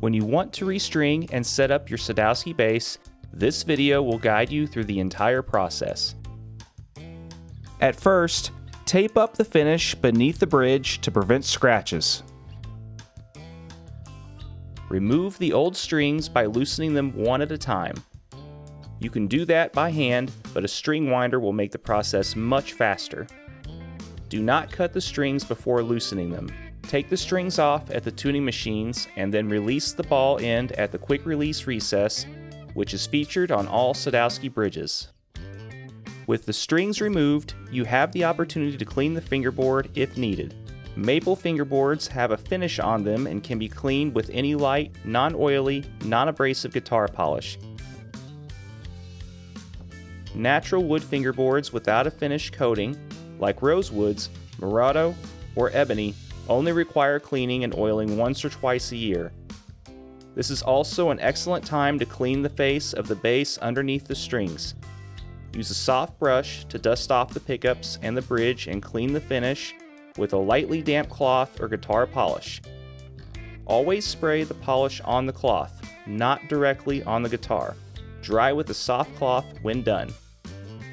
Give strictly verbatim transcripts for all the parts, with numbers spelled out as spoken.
When you want to restring and set up your Sadowsky bass, this video will guide you through the entire process. At first, tape up the finish beneath the bridge to prevent scratches. Remove the old strings by loosening them one at a time. You can do that by hand, but a string winder will make the process much faster. Do not cut the strings before loosening them. Take the strings off at the tuning machines and then release the ball end at the quick release recess, which is featured on all Sadowsky bridges. With the strings removed, you have the opportunity to clean the fingerboard if needed. Maple fingerboards have a finish on them and can be cleaned with any light, non-oily, non-abrasive guitar polish. Natural wood fingerboards without a finish coating, like rosewoods, Murano, or ebony, only require cleaning and oiling once or twice a year. This is also an excellent time to clean the face of the bass underneath the strings. Use a soft brush to dust off the pickups and the bridge and clean the finish with a lightly damp cloth or guitar polish. Always spray the polish on the cloth, not directly on the guitar. Dry with a soft cloth when done.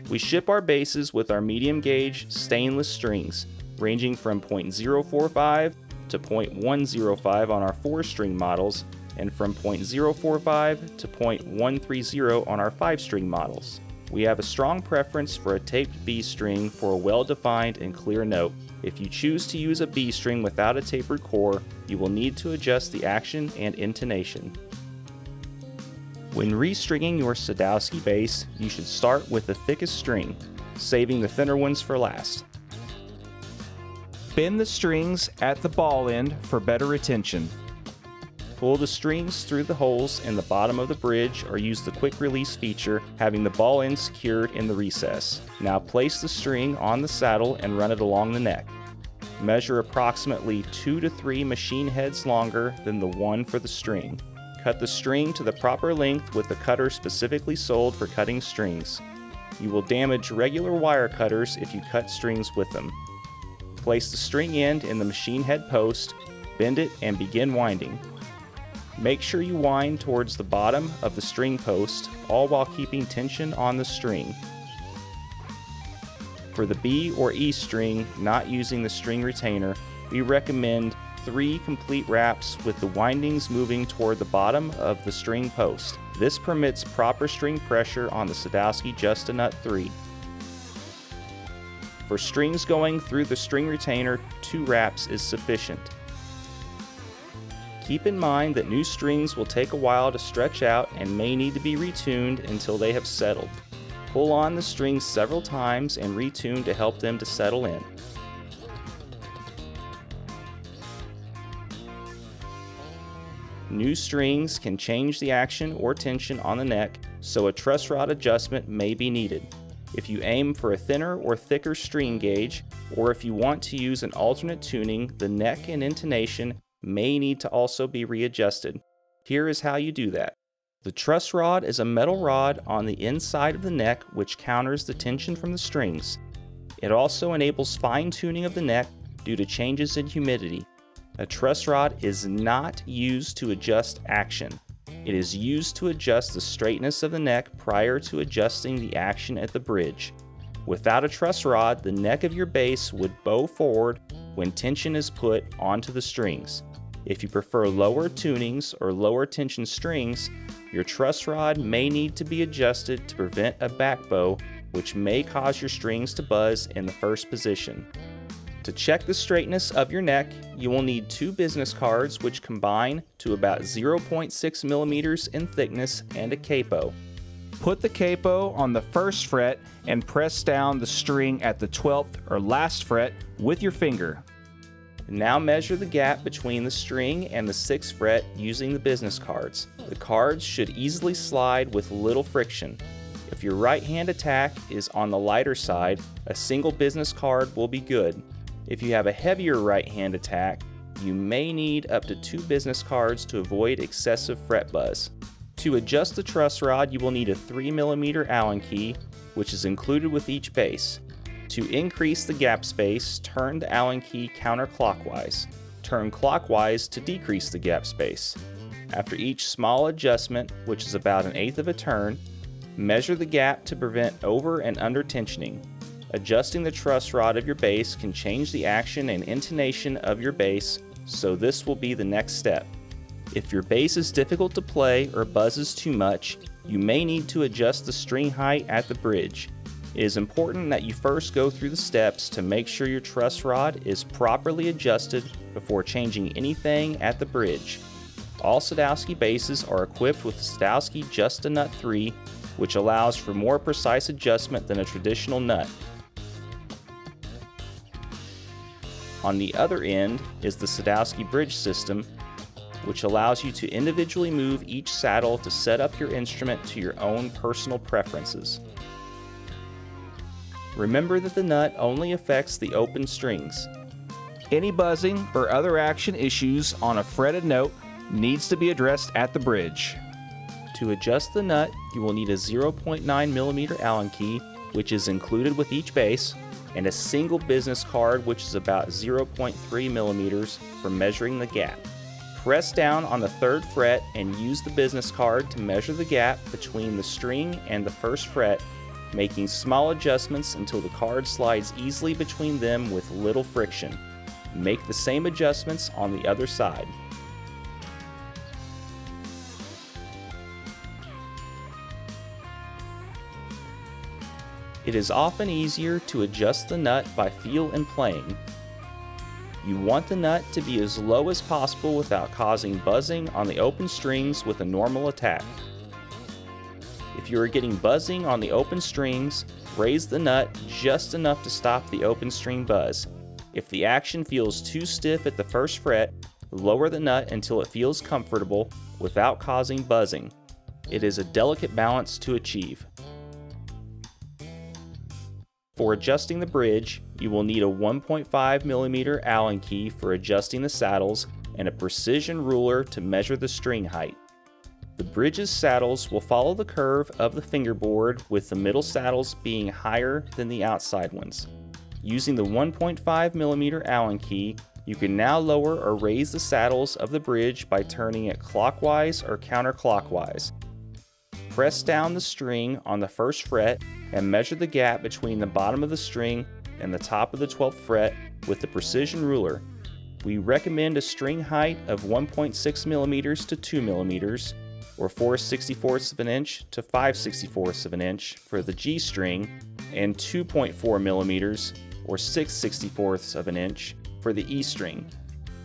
We ship our basses with our medium gauge stainless strings, ranging from point zero four five to point one zero five on our four-string models, and from point zero four five to point one three zero on our five-string models. We have a strong preference for a taped B string for a well-defined and clear note. If you choose to use a B string without a tapered core, you will need to adjust the action and intonation. When restringing your Sadowsky bass, you should start with the thickest string, saving the thinner ones for last. Bend the strings at the ball end for better retention. Pull the strings through the holes in the bottom of the bridge or use the quick release feature, having the ball end secured in the recess. Now place the string on the saddle and run it along the neck. Measure approximately two to three machine heads longer than the one for the string. Cut the string to the proper length with a cutter specifically sold for cutting strings. You will damage regular wire cutters if you cut strings with them. Place the string end in the machine head post, bend it, and begin winding. Make sure you wind towards the bottom of the string post, all while keeping tension on the string. For the B or E string, not using the string retainer, we recommend three complete wraps with the windings moving toward the bottom of the string post. This permits proper string pressure on the Sadowsky Just-A-Nut three. For strings going through the string retainer, two wraps is sufficient. Keep in mind that new strings will take a while to stretch out and may need to be retuned until they have settled. Pull on the strings several times and retune to help them to settle in. New strings can change the action or tension on the neck, so a truss rod adjustment may be needed. If you aim for a thinner or thicker string gauge, or if you want to use an alternate tuning, the neck and intonation may need to also be readjusted. Here is how you do that. The truss rod is a metal rod on the inside of the neck which counters the tension from the strings. It also enables fine tuning of the neck due to changes in humidity. A truss rod is not used to adjust action. It is used to adjust the straightness of the neck prior to adjusting the action at the bridge. Without a truss rod, the neck of your bass would bow forward when tension is put onto the strings. If you prefer lower tunings or lower tension strings, your truss rod may need to be adjusted to prevent a back bow, which may cause your strings to buzz in the first position. To check the straightness of your neck, you will need two business cards which combine to about zero point six millimeters in thickness and a capo. Put the capo on the first fret and press down the string at the twelfth or last fret with your finger. Now measure the gap between the string and the sixth fret using the business cards. The cards should easily slide with little friction. If your right hand attack is on the lighter side, a single business card will be good. If you have a heavier right hand attack, you may need up to two business cards to avoid excessive fret buzz. To adjust the truss rod, you will need a three millimeter Allen key, which is included with each bass. To increase the gap space, turn the Allen key counterclockwise. Turn clockwise to decrease the gap space. After each small adjustment, which is about an eighth of a turn, measure the gap to prevent over and under tensioning. Adjusting the truss rod of your bass can change the action and intonation of your bass, so this will be the next step. If your bass is difficult to play or buzzes too much, you may need to adjust the string height at the bridge. It is important that you first go through the steps to make sure your truss rod is properly adjusted before changing anything at the bridge. All Sadowsky basses are equipped with the Sadowsky Just-A-Nut three, which allows for more precise adjustment than a traditional nut. On the other end is the Sadowsky bridge system, which allows you to individually move each saddle to set up your instrument to your own personal preferences. Remember that the nut only affects the open strings. Any buzzing or other action issues on a fretted note needs to be addressed at the bridge. To adjust the nut, you will need a zero point nine millimeter Allen key, which is included with each bass, and a single business card, which is about zero point three millimeters, for measuring the gap. Press down on the third fret and use the business card to measure the gap between the string and the first fret, making small adjustments until the card slides easily between them with little friction. Make the same adjustments on the other side. It is often easier to adjust the nut by feel and playing. You want the nut to be as low as possible without causing buzzing on the open strings with a normal attack. If you are getting buzzing on the open strings, raise the nut just enough to stop the open string buzz. If the action feels too stiff at the first fret, lower the nut until it feels comfortable without causing buzzing. It is a delicate balance to achieve. For adjusting the bridge, you will need a one point five millimeter Allen key for adjusting the saddles and a precision ruler to measure the string height. The bridge's saddles will follow the curve of the fingerboard, with the middle saddles being higher than the outside ones. Using the one point five millimeter Allen key, you can now lower or raise the saddles of the bridge by turning it clockwise or counterclockwise. Press down the string on the first fret and measure the gap between the bottom of the string and the top of the twelfth fret with the precision ruler. We recommend a string height of one point six millimeters to two millimeters, or four sixty-fourths of an inch to five sixty-fourths of an inch for the G string, and two point four millimeters, or six sixty-fourths of an inch for the E string.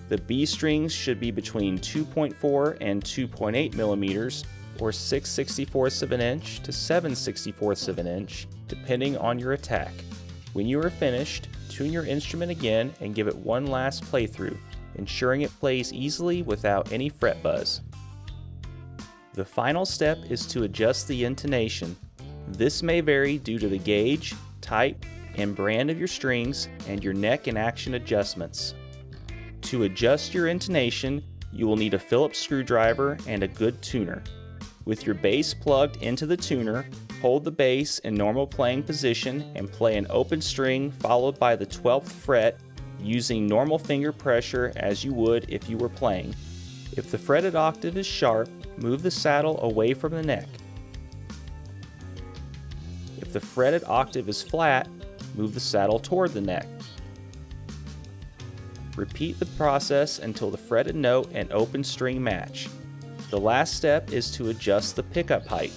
The B strings should be between two point four and two point eight millimeters, or six sixty-fourths of an inch to seven sixty-fourths of an inch, depending on your attack. When you are finished, tune your instrument again and give it one last playthrough, ensuring it plays easily without any fret buzz. The final step is to adjust the intonation. This may vary due to the gauge, type, and brand of your strings and your neck and action adjustments. To adjust your intonation, you will need a Phillips screwdriver and a good tuner. With your bass plugged into the tuner, hold the bass in normal playing position and play an open string followed by the twelfth fret using normal finger pressure as you would if you were playing. If the fretted octave is sharp, move the saddle away from the neck. If the fretted octave is flat, move the saddle toward the neck. Repeat the process until the fretted note and open string match. The last step is to adjust the pickup height.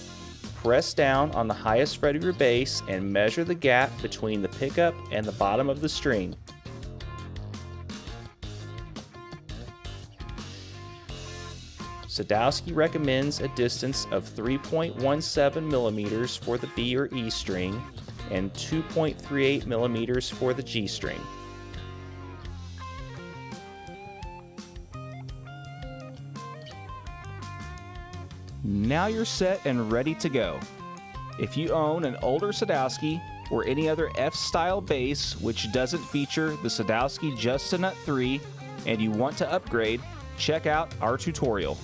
Press down on the highest fret of your bass and measure the gap between the pickup and the bottom of the string. Sadowsky recommends a distance of three point one seven millimeters for the B or E string and two point three eight millimeters for the G string. Now you're set and ready to go. If you own an older Sadowsky or any other F-Style bass which doesn't feature the Sadowsky Just-A-Nut three and you want to upgrade, check out our tutorial.